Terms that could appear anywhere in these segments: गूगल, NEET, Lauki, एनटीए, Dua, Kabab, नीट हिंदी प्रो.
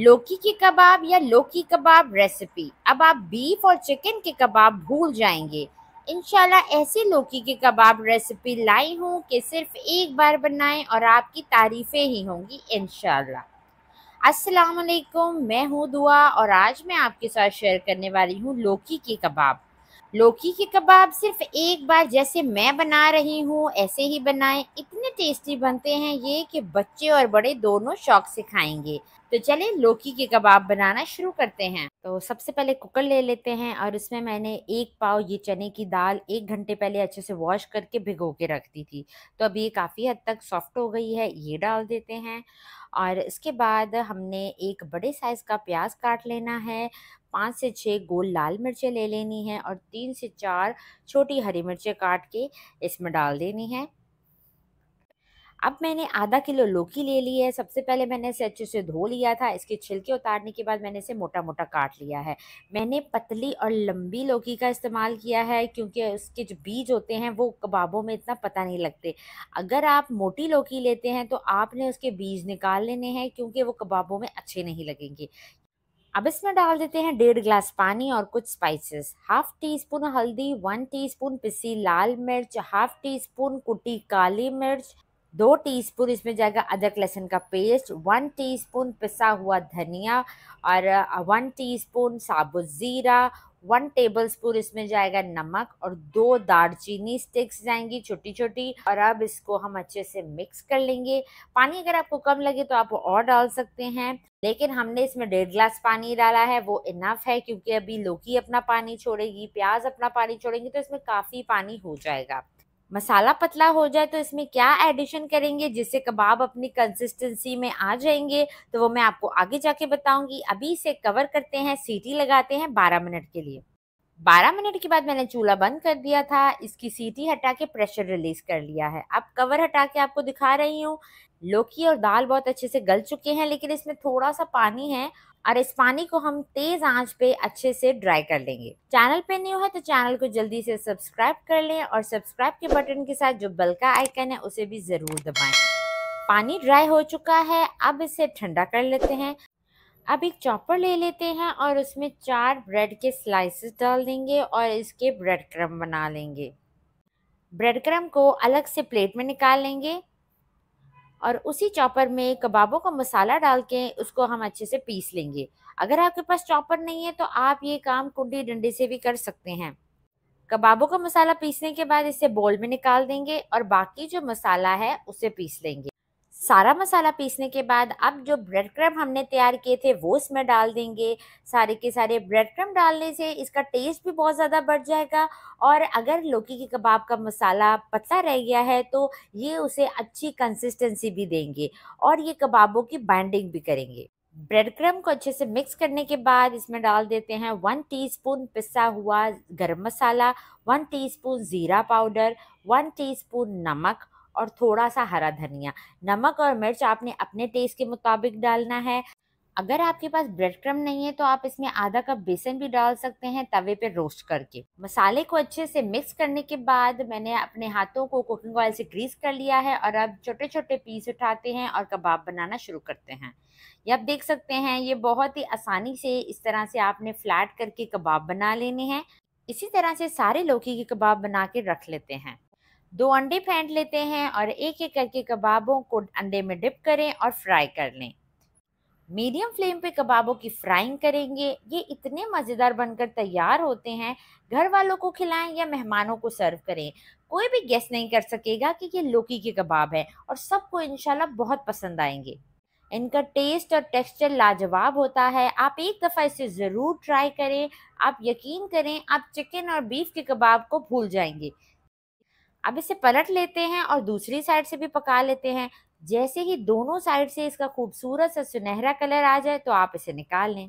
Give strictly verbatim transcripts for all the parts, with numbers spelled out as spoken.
लौकी के कबाब या लौकी कबाब रेसिपी। अब आप बीफ और चिकन के कबाब भूल जाएंगे। इंशाल्लाह ऐसे लौकी के कबाब रेसिपी लाई हूँ कि सिर्फ एक बार बनाएं और आपकी तारीफ़ें ही होंगी इंशाल्लाह। अस्सलाम वालेकुम, मैं हूँ दुआ और आज मैं आपके साथ शेयर करने वाली हूँ लौकी के कबाब। लौकी के कबाब सिर्फ एक बार जैसे मैं बना रही हूँ ऐसे ही बनाएं। इतने टेस्टी बनते हैं ये कि बच्चे और बड़े दोनों शौक से खाएंगे। तो चलें लौकी के कबाब बनाना शुरू करते हैं। तो सबसे पहले कुकर ले लेते हैं और इसमें मैंने एक पाव ये चने की दाल एक घंटे पहले अच्छे से वॉश करके भिगो के रख दी थी, तो अब ये काफ़ी हद तक सॉफ्ट हो गई है, ये डाल देते हैं। और इसके बाद हमने एक बड़े साइज़ का प्याज काट लेना है, पाँच से छः गोल लाल मिर्चें ले लेनी है और तीन से चार छोटी हरी मिर्चें काट के इसमें डाल देनी है। अब मैंने आधा किलो लौकी ले ली है। सबसे पहले मैंने इसे अच्छे से धो लिया था, इसके छिलके उतारने के बाद मैंने इसे मोटा मोटा काट लिया है। मैंने पतली और लंबी लौकी का इस्तेमाल किया है क्योंकि उसके जो बीज होते हैं वो कबाबों में इतना पता नहीं लगते। अगर आप मोटी लौकी लेते हैं तो आपने उसके बीज निकाल लेने हैं क्योंकि वो कबाबों में अच्छे नहीं लगेंगे। अब इसमें डाल देते हैं डेढ़ गिलास पानी और कुछ स्पाइसेस, हाफ टी स्पून हल्दी, वन टीस्पून पिसी लाल मिर्च, हाफ टी स्पून कुटी काली मिर्च, दो टीस्पून इसमें जाएगा अदरक लहसुन का पेस्ट, वन टीस्पून पिसा हुआ धनिया और वन टीस्पून साबुत ज़ीरा, वन टेबलस्पून इसमें जाएगा नमक और दो दालचीनी स्टिक्स जाएंगी छोटी छोटी। और अब इसको हम अच्छे से मिक्स कर लेंगे। पानी अगर आपको कम लगे तो आप और डाल सकते हैं, लेकिन हमने इसमें डेढ़ गिलास पानी डाला है, वो इनफ है क्योंकि अभी लौकी अपना पानी छोड़ेगी, प्याज अपना पानी छोड़ेंगी, तो इसमें काफ़ी पानी हो जाएगा। मसाला पतला हो जाए तो इसमें क्या एडिशन करेंगे जिससे कबाब अपनी कंसिस्टेंसी में आ जाएंगे तो वो मैं आपको आगे जाके बताऊंगी। अभी इसे कवर करते हैं, सीटी लगाते हैं बारह मिनट के लिए। बारह मिनट के बाद मैंने चूल्हा बंद कर दिया था, इसकी सीटी हटा के प्रेशर रिलीज कर लिया है। अब कवर हटा के आपको दिखा रही हूँ। लौकी और दाल बहुत अच्छे से गल चुके हैं लेकिन इसमें थोड़ा सा पानी है और इस पानी को हम तेज आंच पे अच्छे से ड्राई कर लेंगे। चैनल पे न्यू है तो चैनल को जल्दी से सब्सक्राइब कर लें और सब्सक्राइब के बटन के साथ जो बेल का आइकन है उसे भी जरूर दबाएं। पानी ड्राई हो चुका है, अब इसे ठंडा कर लेते हैं। अब एक चॉपर ले लेते हैं और उसमें चार ब्रेड के स्लाइसेस डाल देंगे और इसके ब्रेड क्रम्ब बना लेंगे। ब्रेड क्रम्ब को अलग से प्लेट में निकाल लेंगे और उसी चॉपर में कबाबों का मसाला डाल के उसको हम अच्छे से पीस लेंगे। अगर आपके पास चॉपर नहीं है तो आप ये काम कुंडी डंडे से भी कर सकते हैं। कबाबों का मसाला पीसने के बाद इसे बोल में निकाल देंगे और बाकी जो मसाला है उसे पीस लेंगे। सारा मसाला पीसने के बाद अब जो ब्रेड क्रम्ब हमने तैयार किए थे वो इसमें डाल देंगे। सारे के सारे ब्रेड क्रम्ब डालने से इसका टेस्ट भी बहुत ज़्यादा बढ़ जाएगा और अगर लौकी के कबाब का मसाला पतला रह गया है तो ये उसे अच्छी कंसिस्टेंसी भी देंगे और ये कबाबों की बाइंडिंग भी करेंगे। ब्रेड क्रम्ब को अच्छे से मिक्स करने के बाद इसमें डाल देते हैं वन टीस्पून पिसा हुआ गर्म मसाला, वन टीस्पून ज़ीरा पाउडर, वन टीस्पून नमक और थोड़ा सा हरा धनिया। नमक और मिर्च आपने अपने टेस्ट के मुताबिक डालना है। अगर आपके पास ब्रेड क्रम्ब नहीं है तो आप इसमें आधा कप बेसन भी डाल सकते हैं तवे पे रोस्ट करके। मसाले को अच्छे से मिक्स करने के बाद मैंने अपने हाथों को कुकिंग ऑयल से ग्रीस कर लिया है और अब छोटे छोटे पीस उठाते हैं और कबाब बनाना शुरू करते हैं। ये आप देख सकते हैं, ये बहुत ही आसानी से इस तरह से आपने फ्लैट करके कबाब बना लेने हैं। इसी तरह से सारे लौकी के कबाब बना के रख लेते हैं। दो अंडे फेंट लेते हैं और एक एक करके कबाबों को अंडे में डिप करें और फ्राई कर लें। मीडियम फ्लेम पे कबाबों की फ्राइंग करेंगे। ये इतने मज़ेदार बनकर तैयार होते हैं, घर वालों को खिलाएं या मेहमानों को सर्व करें, कोई भी गेस नहीं कर सकेगा कि ये लौकी के कबाब हैं और सबको इंशाल्लाह बहुत पसंद आएंगे। इनका टेस्ट और टेक्सचर लाजवाब होता है, आप एक दफ़ा इसे ज़रूर ट्राई करें। आप यकीन करें आप चिकन और बीफ के कबाब को भूल जाएंगे। अब इसे पलट लेते हैं और दूसरी साइड से भी पका लेते हैं। जैसे ही दोनों साइड से इसका खूबसूरत सा सुनहरा कलर आ जाए तो आप इसे निकाल लें।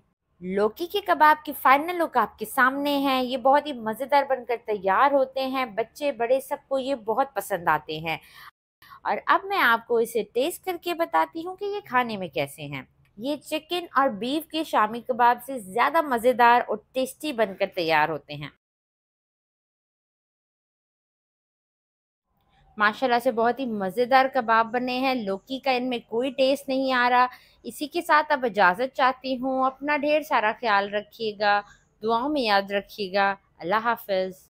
लौकी के कबाब की फाइनल लुक आपके सामने है। ये बहुत ही मज़ेदार बनकर तैयार होते हैं, बच्चे बड़े सबको ये बहुत पसंद आते हैं। और अब मैं आपको इसे टेस्ट करके बताती हूँ कि ये खाने में कैसे हैं। ये चिकन और बीफ के शामी कबाब से ज़्यादा मज़ेदार और टेस्टी बनकर तैयार होते हैं। माशाल्लाह से बहुत ही मज़ेदार कबाब बने हैं। लौकी का इनमें कोई टेस्ट नहीं आ रहा। इसी के साथ अब इजाज़त चाहती हूँ। अपना ढेर सारा ख्याल रखिएगा, दुआओं में याद रखिएगा। अल्लाह हाफिज़।